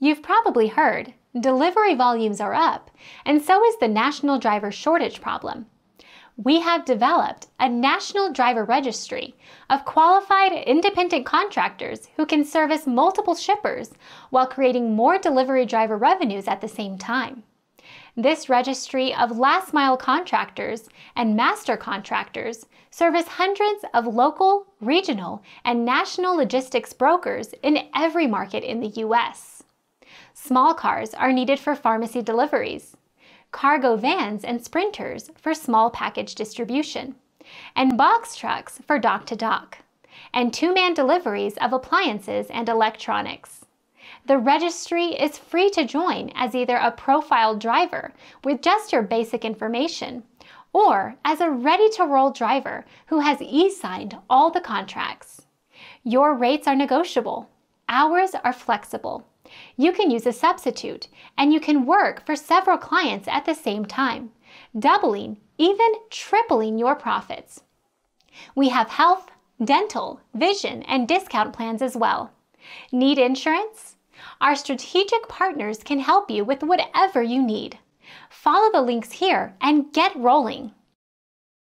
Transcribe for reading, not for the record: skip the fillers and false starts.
You've probably heard, delivery volumes are up, and so is the national driver shortage problem. We have developed a National Driver Registry of qualified independent contractors who can service multiple shippers while creating more delivery driver revenues at the same time. This registry of last-mile contractors and master contractors service hundreds of local, regional, and national logistics brokers in every market in the U.S. Small cars are needed for pharmacy deliveries, cargo vans and sprinters for small package distribution, and box trucks for dock-to-dock, and two-man deliveries of appliances and electronics. The registry is free to join as either a profiled driver with just your basic information, or as a ready-to-roll driver who has e-signed all the contracts. Your rates are negotiable, hours are flexible. You can use a substitute, and you can work for several clients at the same time, doubling, even tripling your profits. We have health, dental, vision, and discount plans as well. Need insurance? Our strategic partners can help you with whatever you need. Follow the links here and get rolling.